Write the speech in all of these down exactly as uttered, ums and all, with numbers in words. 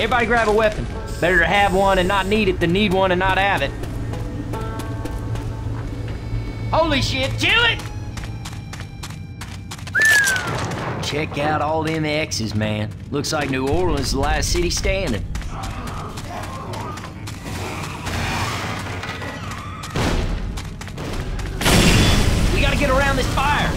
Everybody grab a weapon. Better to have one and not need it than need one and not have it. Holy shit, chill it! Check out all them X's, man. Looks like New Orleans is the last city standing. We gotta get around this fire!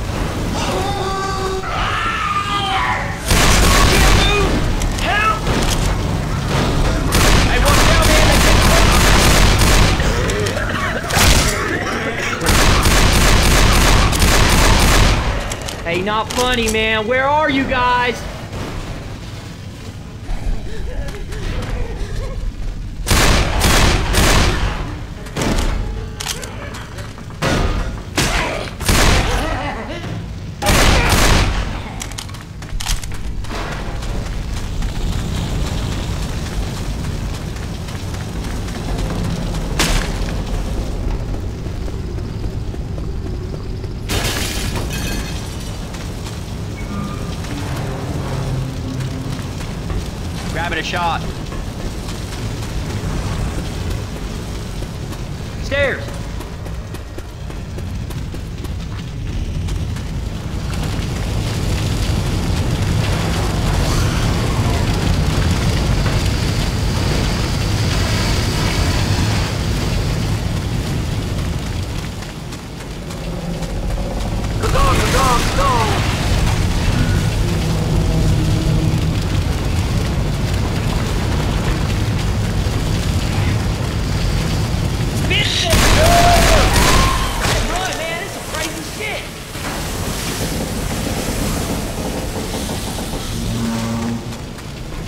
Hey, not funny, man. Where are you guys? Grab it a shot. Stairs.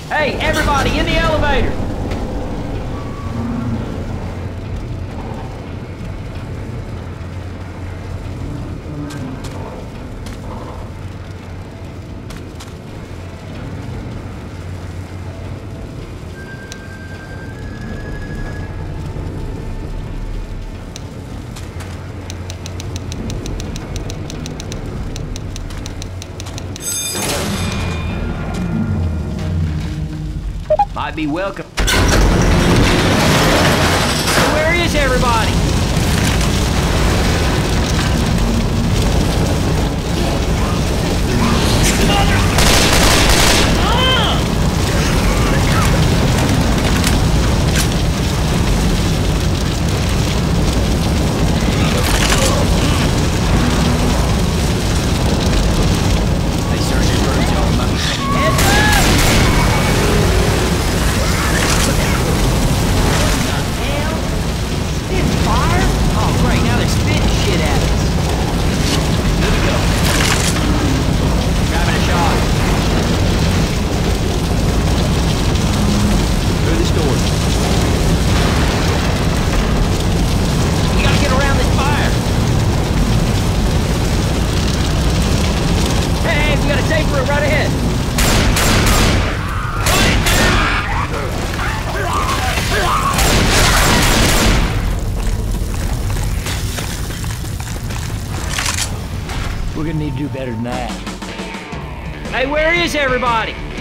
Hey, everybody in the elevator! Might be welcome. Where is everybody? Mother! We're gonna need to do better than that. Hey, where is everybody?